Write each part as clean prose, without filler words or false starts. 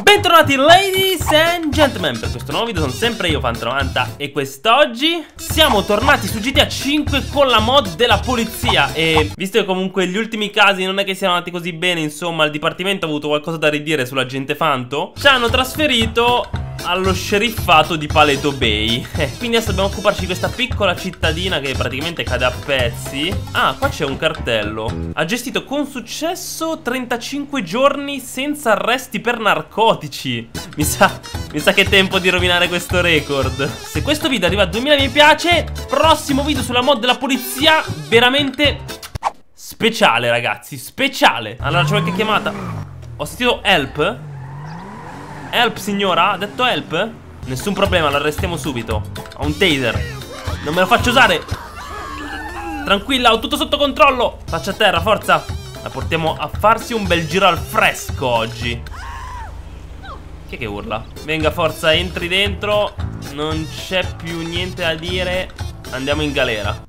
Bentornati ladies and gentlemen per questo nuovo video, sono sempre io Phanto90 e quest'oggi siamo tornati su GTA 5 con la mod della polizia. E visto che comunque gli ultimi casi non è che siano andati così bene, insomma il dipartimento ha avuto qualcosa da ridire sull'agente Phanto, ci hanno trasferito allo sceriffato di Paleto Bay. Quindi adesso dobbiamo occuparci di questa piccola cittadina che praticamente cade a pezzi. Ah, qua c'è un cartello. Ha gestito con successo 35 giorni senza arresti per narcotici. Mi sa che è tempo di rovinare questo record. Se questo video arriva a 2000 mi piace, prossimo video sulla mod della polizia veramente speciale ragazzi, speciale. Allora c'è qualche chiamata. Ho sentito help. Help signora, ha detto help? Nessun problema, l'arrestiamo subito. Ho un taser. Non me lo faccio usare. Tranquilla, ho tutto sotto controllo. Faccia a terra, forza. La portiamo a farsi un bel giro al fresco oggi. Chi è che urla? Venga, forza, entri dentro. Non c'è più niente da dire. Andiamo in galera.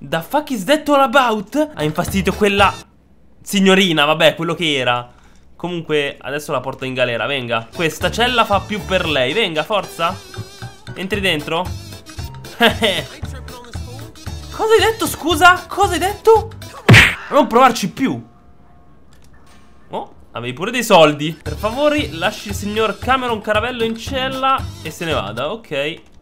The fuck is that all about? Ha infastidito quella signorina, vabbè, quello che era. Comunque adesso la porto in galera, venga. Questa cella fa più per lei, venga, forza. Entri dentro. Cosa hai detto, scusa? Cosa hai detto? Non provarci più. Oh, avevi pure dei soldi. Per favore lasci il signor Cameron Caravello in cella e se ne vada, ok.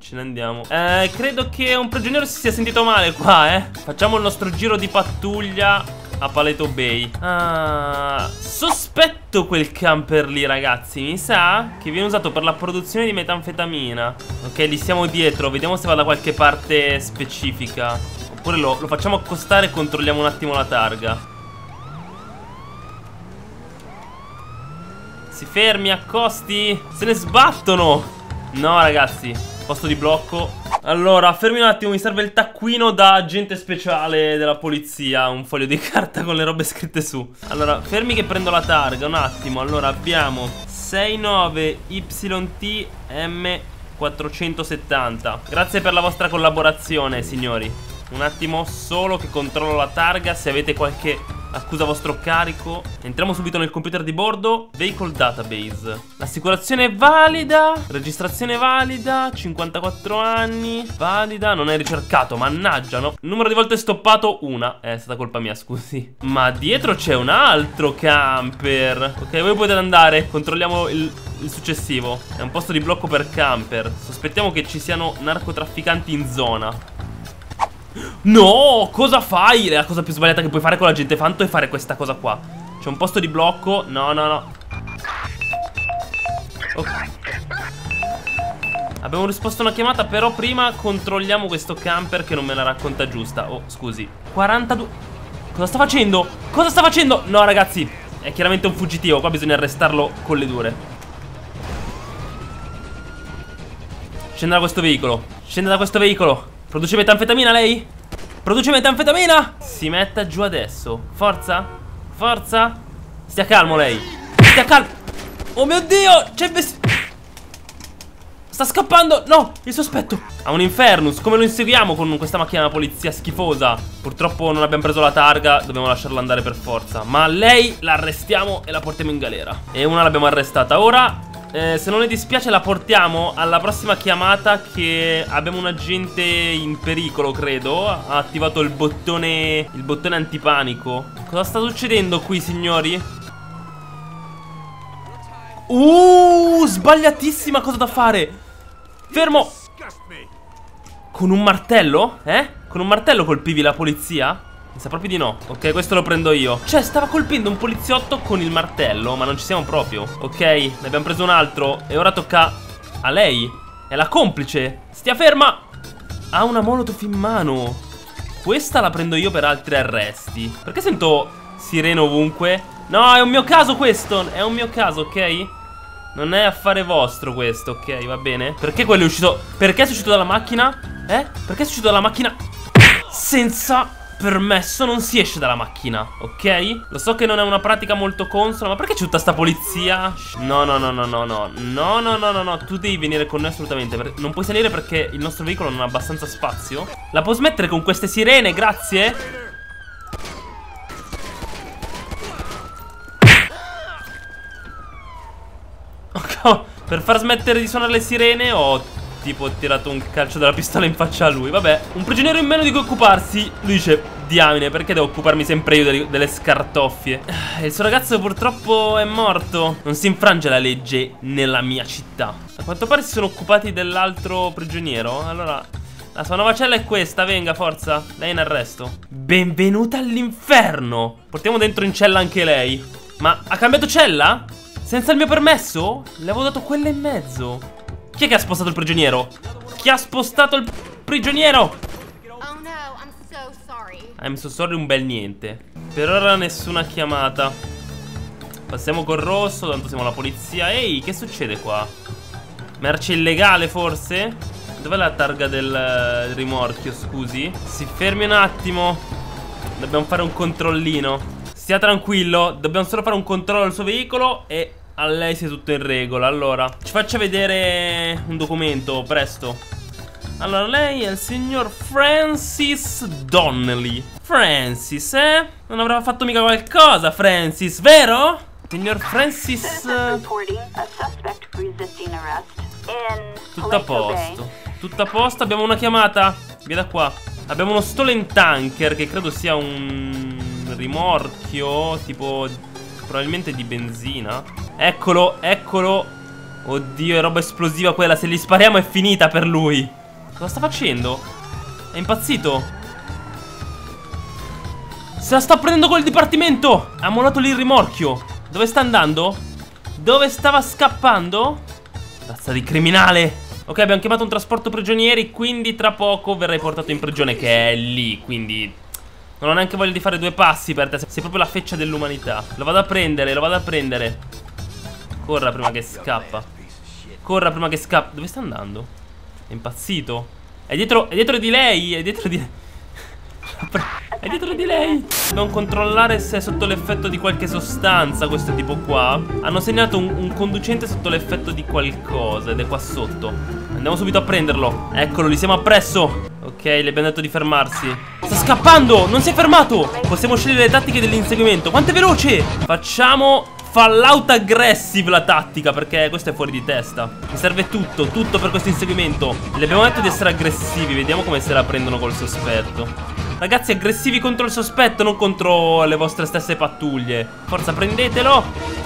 Ce ne andiamo. Credo che un prigioniero si sia sentito male qua, eh. Facciamo il nostro giro di pattuglia a Paleto Bay. Ah, sospetto quel camper lì ragazzi. Mi sa che viene usato per la produzione di metanfetamina. Ok, li siamo dietro. Vediamo se va da qualche parte specifica. Oppure lo facciamo accostare e controlliamo un attimo la targa. Si fermi, accosti. Se ne sbattono. No ragazzi, posto di blocco. Allora, fermi un attimo, mi serve il taccuino da agente speciale della polizia. Un foglio di carta con le robe scritte su. Allora, fermi che prendo la targa, un attimo. Allora, abbiamo 69YTM470. Grazie per la vostra collaborazione, signori. Un attimo solo che controllo la targa, se avete qualche accusa a vostro carico. Entriamo subito nel computer di bordo. Vehicle database. L'assicurazione è valida. Registrazione valida. 54 anni. Valida. Non è ricercato, mannaggia, no. Numero di volte stoppato, una. È stata colpa mia, scusi. Ma dietro c'è un altro camper. Ok, voi potete andare. Controlliamo il successivo. È un posto di blocco per camper. Sospettiamo che ci siano narcotrafficanti in zona. No, cosa fai? La cosa più sbagliata che puoi fare con l'agente Phanto è fare questa cosa qua. C'è un posto di blocco. No, no, no. Ok. Abbiamo risposto a una chiamata, però prima controlliamo questo camper che non me la racconta giusta. Oh, scusi. 42. Cosa sta facendo? Cosa sta facendo? No, ragazzi, è chiaramente un fuggitivo. Qua bisogna arrestarlo con le dure. Scende da questo veicolo. Scende da questo veicolo. Produce metanfetamina lei? Produce metanfetamina? Si metta giù adesso. Forza? Forza? Stia calmo lei. Stia calmo. Oh mio Dio. Sta scappando. No, il sospetto. Ha un infernus. Come lo inseguiamo con questa macchina della polizia schifosa? Purtroppo non abbiamo preso la targa. Dobbiamo lasciarla andare per forza. Ma lei la arrestiamo e la portiamo in galera. E una l'abbiamo arrestata. Ora... se non le dispiace la portiamo alla prossima chiamata che abbiamo un agente in pericolo, credo. Ha attivato il bottone antipanico. Cosa sta succedendo qui, signori? Sbagliatissima cosa da fare. Fermo. Con un martello? Eh? Con un martello colpivi la polizia? Mi sa proprio di no. Ok, questo lo prendo io. Cioè, stava colpendo un poliziotto con il martello, ma non ci siamo proprio. Ok, ne abbiamo preso un altro. E ora tocca a lei. È la complice. Stia ferma. Ha una molotov in mano. Questa la prendo io per altri arresti. Perché sento sirene ovunque? No, è un mio caso questo. È un mio caso, ok? Non è affare vostro questo, ok? Va bene. Perché quello è uscito? Perché è uscito dalla macchina? Eh? Perché è uscito dalla macchina? Senza... permesso, non si esce dalla macchina, ok? Lo so che non è una pratica molto consona, ma perché c'è tutta sta polizia? No, no, no, no, no, no, no, no, no, no, no, tu devi venire con noi assolutamente. Non puoi salire perché il nostro veicolo non ha abbastanza spazio. La puoi smettere con queste sirene, grazie? calcio per far smettere di suonare le sirene. Ho tipo tirato un calcio della pistola in faccia a lui. Vabbè, un prigioniero in meno di cui occuparsi. Lui dice, diamine, perché devo occuparmi sempre io delle scartoffie? Il suo ragazzo purtroppo è morto. Non si infrange la legge nella mia città. A quanto pare si sono occupati dell'altro prigioniero. Allora, la sua nuova cella è questa, venga, forza. Lei è in arresto. Benvenuta all'inferno. Portiamo dentro in cella anche lei. Ma ha cambiato cella? Senza il mio permesso? Le avevo dato quella e mezzo. Chi è che ha spostato il prigioniero? Chi ha spostato il prigioniero? Oh no, I'm so sorry. I'm so sorry un bel niente. Per ora nessuna chiamata. Passiamo col rosso, tanto siamo la polizia. Ehi, che succede qua? Merce illegale forse? Dov'è la targa del rimorchio, scusi? Si fermi un attimo. Dobbiamo fare un controllino. Stia tranquillo, dobbiamo solo fare un controllo al suo veicolo e... a lei si è tutto in regola. Allora, ci faccia vedere un documento, presto. Allora, lei è il signor Francis Donnelly. Francis, eh? Non avrà fatto mica qualcosa, Francis, vero? Signor Francis... tutto a posto. Tutto a posto, abbiamo una chiamata. Via da qua. Abbiamo uno stolen tanker, che credo sia un rimorchio, tipo... probabilmente di benzina. Eccolo, eccolo. Oddio, è roba esplosiva quella. Se gli spariamo è finita per lui. Cosa sta facendo? È impazzito. Se la sta prendendo col dipartimento. Ha mollato lì il rimorchio. Dove sta andando? Dove stava scappando? Razza di criminale. Ok, abbiamo chiamato un trasporto prigionieri, quindi tra poco verrai portato in prigione, che è lì, quindi... non ho neanche voglia di fare due passi per te. Sei proprio la feccia dell'umanità. Lo vado a prendere, lo vado a prendere. Corra prima che scappa. Corra prima che scappa. Dove sta andando? È impazzito. È dietro di lei. È dietro di lei. È dietro di lei. Non controllare se è sotto l'effetto di qualche sostanza. Questo tipo qua. Hanno segnato un conducente sotto l'effetto di qualcosa. Ed è qua sotto. Andiamo subito a prenderlo. Eccolo, li siamo appresso. Ok, le abbiamo detto di fermarsi. Sta scappando, non si è fermato. Possiamo scegliere le tattiche dell'inseguimento. Quanto è veloce. Facciamo Fallout Aggressive la tattica, perché questo è fuori di testa. Mi serve tutto, tutto per questo inseguimento. Le abbiamo detto di essere aggressivi. Vediamo come se la prendono col sospetto. Ragazzi, aggressivi contro il sospetto, non contro le vostre stesse pattuglie. Forza, prendetelo.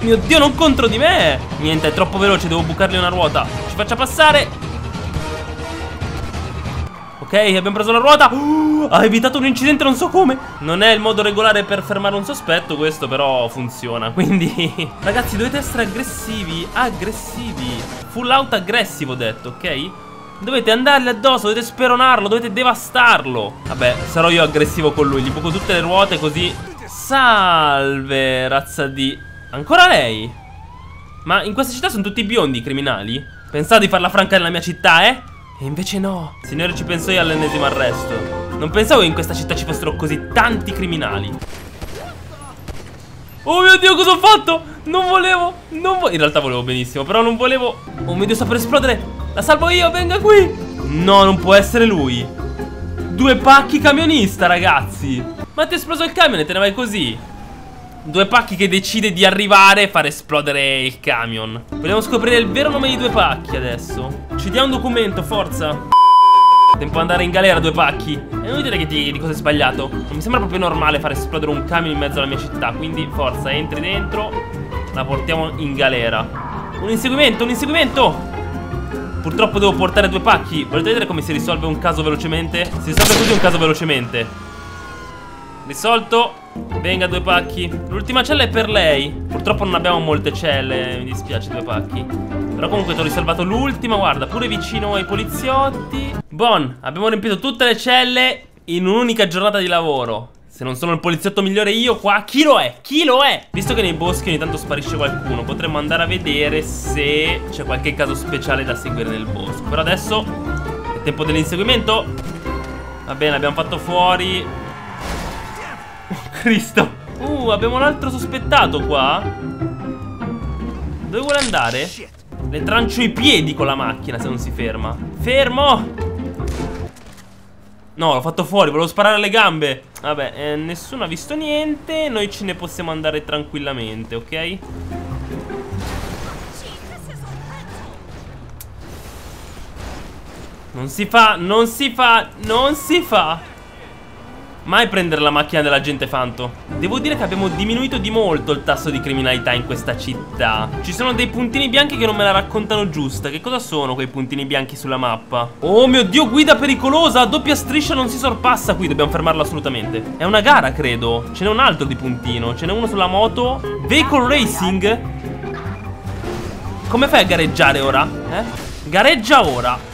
Mio Dio, non contro di me. Niente, è troppo veloce, devo bucargli una ruota. Ci faccia passare. Ok, abbiamo preso la ruota. Ha evitato un incidente, non so come. Non è il modo regolare per fermare un sospetto, questo però funziona. Quindi, ragazzi, dovete essere aggressivi. Aggressivi. Full out aggressivo, ho detto, ok? Dovete andargli addosso, dovete speronarlo, dovete devastarlo. Vabbè, sarò io aggressivo con lui. Gli buco tutte le ruote così. Salve, razza di... ancora lei? Ma in questa città sono tutti biondi i criminali? Pensate di farla franca nella mia città, eh? E invece no. Signore, ci penso io all'ennesimo arresto. Non pensavo che in questa città ci fossero così tanti criminali. Oh mio Dio, cosa ho fatto? Non volevo, in realtà volevo benissimo, però non volevo. Oh mio Dio, sta per esplodere. La salvo io, venga qui. No, non può essere lui. Due pacchi camionista, ragazzi. Ma ti è esploso il camion e te ne vai così? Due pacchi che decide di arrivare e far esplodere il camion. Vogliamo scoprire il vero nome di due pacchi adesso. Ci dia un documento, forza. Tempo di andare in galera, due pacchi. È inutile che ti dica di cosa è sbagliato. Non mi sembra proprio normale far esplodere un camion in mezzo alla mia città. Quindi, forza, entri dentro. La portiamo in galera. Un inseguimento, un inseguimento. Purtroppo devo portare due pacchi. Volete vedere come si risolve un caso velocemente? Si risolve così un caso velocemente. Risolto. Venga, due pacchi. L'ultima cella è per lei. Purtroppo non abbiamo molte celle. Mi dispiace, due pacchi. Però comunque ti ho risalvato l'ultima. Guarda, pure vicino ai poliziotti. Bon, abbiamo riempito tutte le celle in un'unica giornata di lavoro. Se non sono il poliziotto migliore io qua, chi lo è? Chi lo è? Visto che nei boschi ogni tanto sparisce qualcuno, potremmo andare a vedere se c'è qualche caso speciale da seguire nel bosco. Però adesso è tempo dell'inseguimento. Va bene, abbiamo fatto fuori. Cristo. Abbiamo un altro sospettato qua. Dove vuole andare? Le trancio i piedi con la macchina se non si ferma. Fermo. No, l'ho fatto fuori, volevo sparare alle gambe. Vabbè, nessuno ha visto niente. Noi ce ne possiamo andare tranquillamente, ok? Non si fa. Mai prendere la macchina della gente, Phanto. Devo dire che abbiamo diminuito di molto il tasso di criminalità in questa città. Ci sono dei puntini bianchi che non me la raccontano giusta. Che cosa sono quei puntini bianchi sulla mappa? Oh mio Dio, guida pericolosa, a doppia striscia non si sorpassa qui, dobbiamo fermarla assolutamente. È una gara, credo. Ce n'è un altro di puntino, ce n'è uno sulla moto. Vehicle Racing. Come fai a gareggiare ora? Eh? Gareggia ora.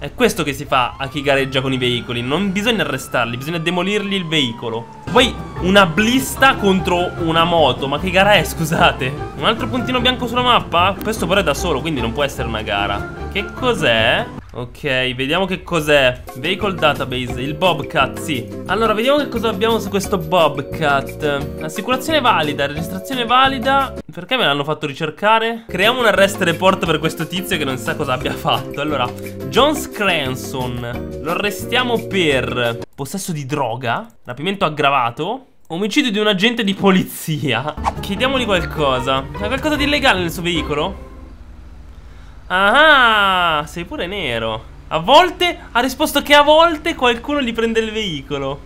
È questo che si fa a chi gareggia con i veicoli. Non bisogna arrestarli, bisogna demolirgli il veicolo. Poi una blista contro una moto. Ma che gara è, scusate? Un altro puntino bianco sulla mappa? Questo però è da solo, quindi non può essere una gara. Che cos'è? Ok, vediamo che cos'è. Vehicle database, il Bobcat, sì. Allora, vediamo che cosa abbiamo su questo Bobcat. Assicurazione valida, registrazione valida. Perché me l'hanno fatto ricercare? Creiamo un arrest report per questo tizio che non sa cosa abbia fatto. Allora, Jones Cranson, lo arrestiamo per possesso di droga, rapimento aggravato, omicidio di un agente di polizia. Chiediamogli qualcosa. C'è qualcosa di illegale nel suo veicolo? Ah, sei pure nero. A volte, ha risposto che a volte qualcuno gli prende il veicolo.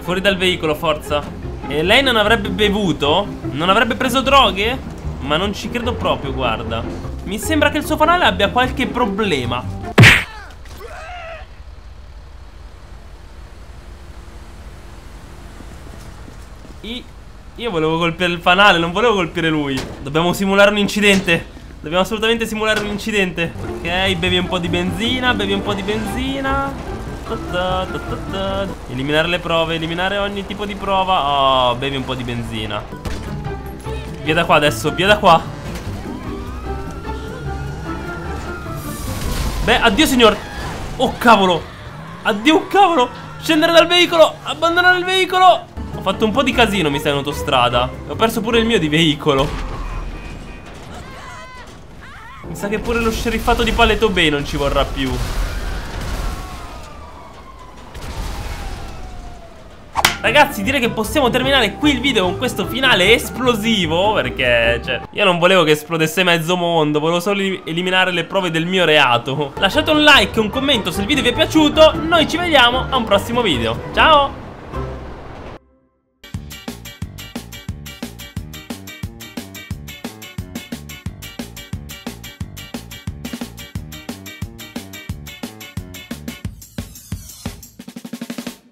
Fuori dal veicolo, forza. E lei non avrebbe bevuto? Non avrebbe preso droghe? Ma non ci credo proprio, guarda. Mi sembra che il suo fanale abbia qualche problema. Io volevo colpire il fanale, non volevo colpire lui. Dobbiamo simulare un incidente. Dobbiamo assolutamente simulare un incidente. Ok, bevi un po' di benzina, bevi un po' di benzina. Eliminare le prove, eliminare ogni tipo di prova. Oh, bevi un po' di benzina. Via da qua adesso, via da qua. Beh, addio signor. Oh cavolo. Addio cavolo. Scendere dal veicolo, abbandonare il veicolo. Ho fatto un po' di casino, mi sta in autostrada. Ho perso pure il mio di veicolo. Mi sa che pure lo sceriffato di Paleto Bay non ci vorrà più. Ragazzi, direi che possiamo terminare qui il video con questo finale esplosivo. Perché, cioè, io non volevo che esplodesse mezzo mondo, volevo solo eliminare le prove del mio reato. Lasciate un like e un commento se il video vi è piaciuto. Noi ci vediamo a un prossimo video. Ciao!